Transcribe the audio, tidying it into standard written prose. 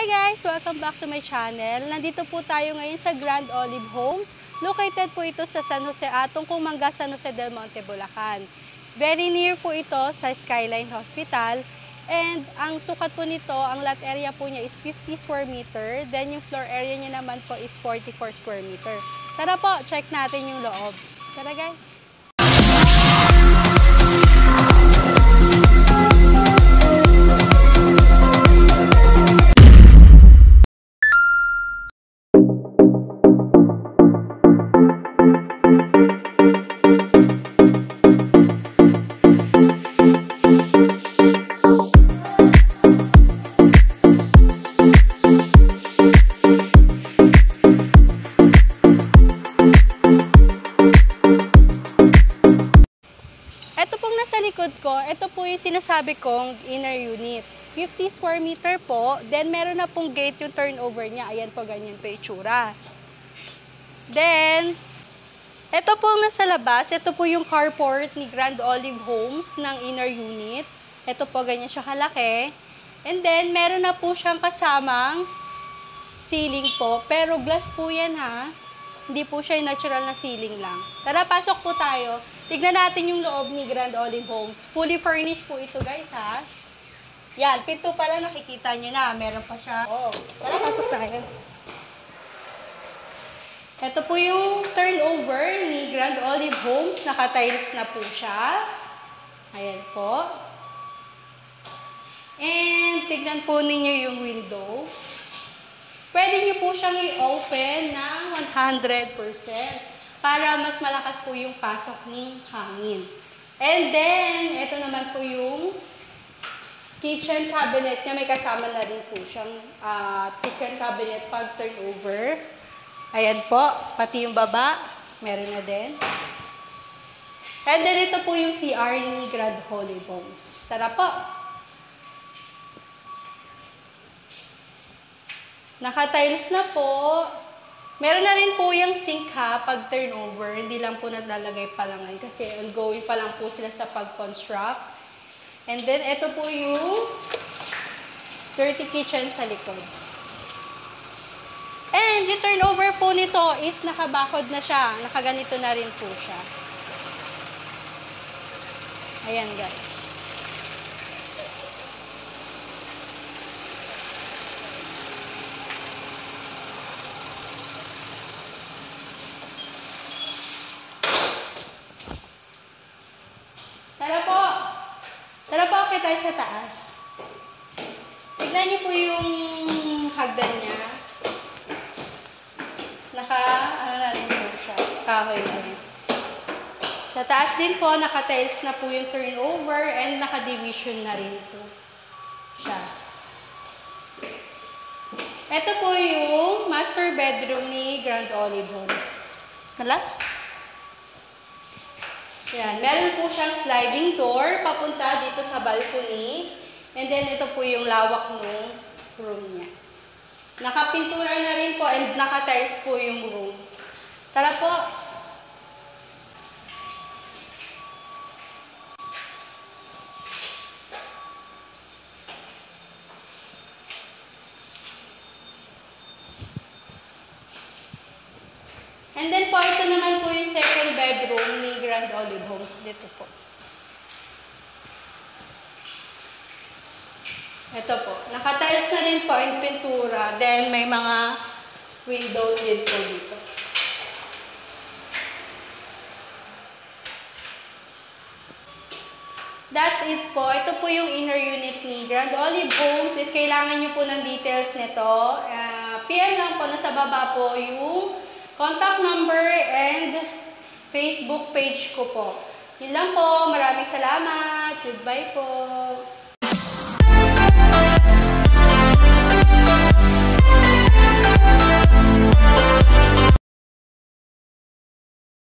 Hi guys! Welcome back to my channel. Nandito po tayo ngayon sa Grand Olive Homes. Located po ito sa San Jose, Tungkong Manga, San Jose, Del Monte, Bulacan. Very near po ito sa Skyline Hospital. And ang sukat po nito, ang lot area po niya is 50 square meter. Then yung floor area niya naman po is 44 square meter. Tara po, check natin yung loob. Tara guys! Ito po yung sinasabi kong inner unit. 50 square meter po, then meron na pong gate yung turnover niya. Ayan po, ganyan po yung itsura. Then, ito po nasa labas, ito po yung carport ni Grand Olive Homes ng inner unit. Ito po, ganyan siya kalaki. And then, meron na po siyang kasamang ceiling po. Pero glass po yan ha. Hindi po siya natural na ceiling lang. Tara, pasok po tayo. Tignan natin yung loob ni Grand Olive Homes. Fully furnished po ito, guys, ha? Yan, pinto pala nakikita nyo na. Meron pa siya. Oh, tara, pasok tayo. Ito po yung turnover ni Grand Olive Homes. Naka-tiles na po siya. Ayan po. And, tignan po ninyo yung window. Pwede nyo po siyang i-open ng 100%. Para mas malakas po yung pasok ng hangin. And then, ito naman po yung kitchen cabinet niya. May kasama na rin po siyang kitchen cabinet pag turnover. Ayan po, pati yung baba, meron na din. And then, ito po yung CR ni Grand Olive Homes. Tara po! Naka-tiles na po. Meron na rin po yung sink ha, pag turnover, hindi lang po nalalagay pa lang ngayon kasi ongoing pa lang po sila sa pag-construct. And then, ito po yung dirty kitchen sa likod. And yung turnover po nito is nakabakod na siya, nakaganito na rin po siya. Ayan guys. Tayo sa taas. Tignan niyo po yung hagdan niya. Ano na rin po siya. Kahoy na rin. Sa taas din po, naka-tiles na po yung turnover and naka-division na rin po siya. Ito po yung master bedroom ni Grand Olive Homes. Hala? Yan. Meron po siyang sliding door papunta dito sa balcony. And then, ito po yung lawak ng room niya. Nakapintura na rin po and naka-tiles po yung room. Tara po! And then po, ito naman po yung second bedroom ni Grand Olive Homes. Dito po. Ito po. Naka-tiles na rin po yung pintura. Then, may mga windows din po dito. That's it po. Ito po yung inner unit ni Grand Olive Homes. If kailangan nyo po ng details nito, PM lang po. Nasa baba po yung contact number and Facebook page ko po. Yun lang po. Maraming salamat. Goodbye po.